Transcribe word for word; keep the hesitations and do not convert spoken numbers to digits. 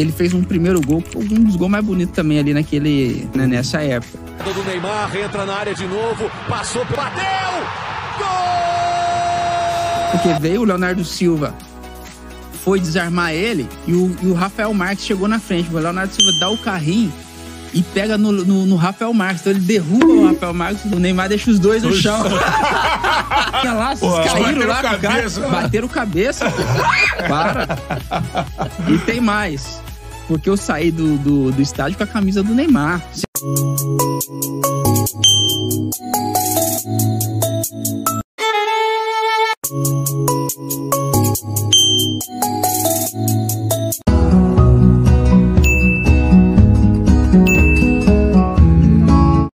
ele fez um primeiro gol, um dos gols mais bonitos também ali naquele, né, nessa época. Do Neymar, entra na área de novo, passou, bateu! Gol! Porque veio o Leonardo Silva, foi desarmar ele e o, e o Rafael Marques chegou na frente. O Leonardo Silva dá o carrinho e pega no, no, no Rafael Marques. Então ele derruba o Rafael Marques, o Neymar deixa os dois no chão. Lá, vocês Ué, caíram lá com o cara, bateram cabeça. Para. E tem mais, porque eu saí do, do, do estádio com a camisa do Neymar.